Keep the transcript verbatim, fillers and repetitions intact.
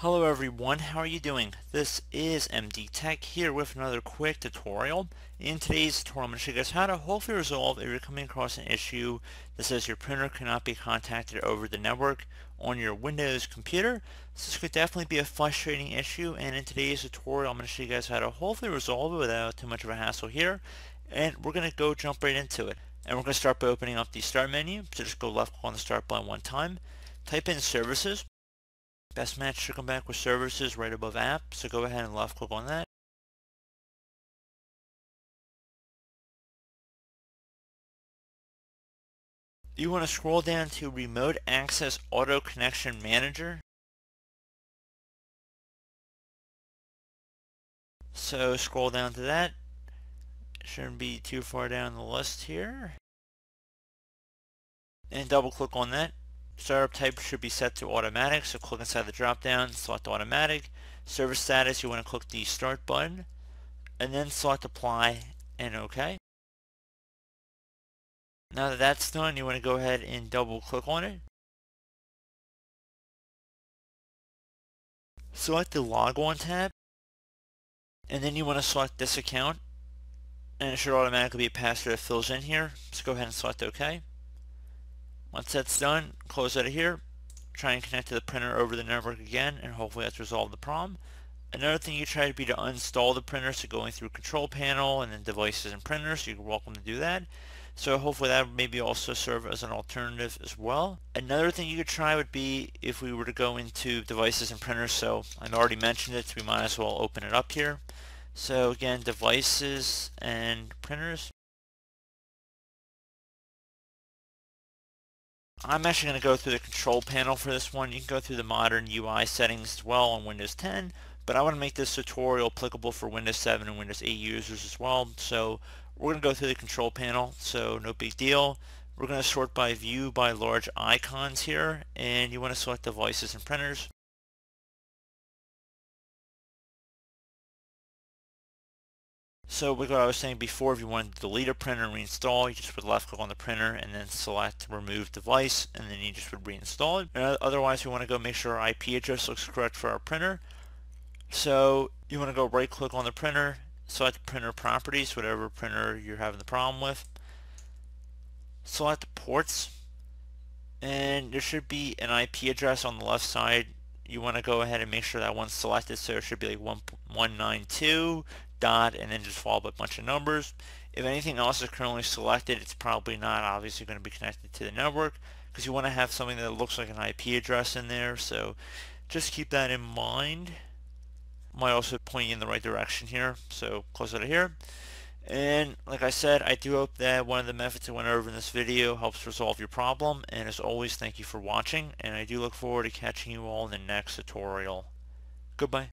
Hello everyone, how are you doing? This is M D Tech here with another quick tutorial. In today's tutorial I'm going to show you guys how to hopefully resolve if you're coming across an issue that says your printer cannot be contacted over the network on your Windows computer. So this could definitely be a frustrating issue, and in today's tutorial I'm going to show you guys how to hopefully resolve it without too much of a hassle here. And we're going to go jump right into it. And we're going to start by opening up the Start menu. So just go left click on the Start button one time. Type in Services. Best match should come back with Services right above App. So go ahead and left click on that. You want to scroll down to Remote Access Auto Connection Manager. So scroll down to that. Shouldn't be too far down the list here. And double click on that. Startup type should be set to automatic, so click inside the drop down, select automatic. Service status, you want to click the Start button and then select Apply and OK. Now that that's done, you want to go ahead and double click on it. Select the Log On tab and then you want to select this account, and it should automatically be a password that fills in here. So go ahead and select OK. Once that's done, close out of here, try and connect to the printer over the network again, and hopefully that's resolved the problem. Another thing you try to be to uninstall the printer, so going through Control Panel and then Devices and Printers, so you're welcome to do that. So hopefully that would maybe also serve as an alternative as well. Another thing you could try would be if we were to go into Devices and Printers, so I've already mentioned it, so we might as well open it up here. So again, Devices and Printers. I'm actually going to go through the Control Panel for this one. You can go through the modern U I settings as well on Windows ten, but I want to make this tutorial applicable for Windows seven and Windows eight users as well. So we're going to go through the Control Panel, so no big deal. We're going to sort by View by Large Icons here, and you want to select Devices and Printers. So like what I was saying before, if you want to delete a printer and reinstall, you just would left click on the printer and then select Remove Device, and then you just would reinstall it. And otherwise we want to go make sure our I P address looks correct for our printer. So you want to go right click on the printer, select Printer Properties, whatever printer you're having the problem with. Select the ports, and there should be an I P address on the left side. You want to go ahead and make sure that one's selected, so it should be like one one nine two. Dot and then just follow up a bunch of numbers. If anything else is currently selected, it's probably not obviously going to be connected to the network, because you want to have something that looks like an I P address in there, so just keep that in mind. Might also point you in the right direction here, so close out of here. And like I said, I do hope that one of the methods I went over in this video helps resolve your problem, and as always, thank you for watching, and I do look forward to catching you all in the next tutorial. Goodbye.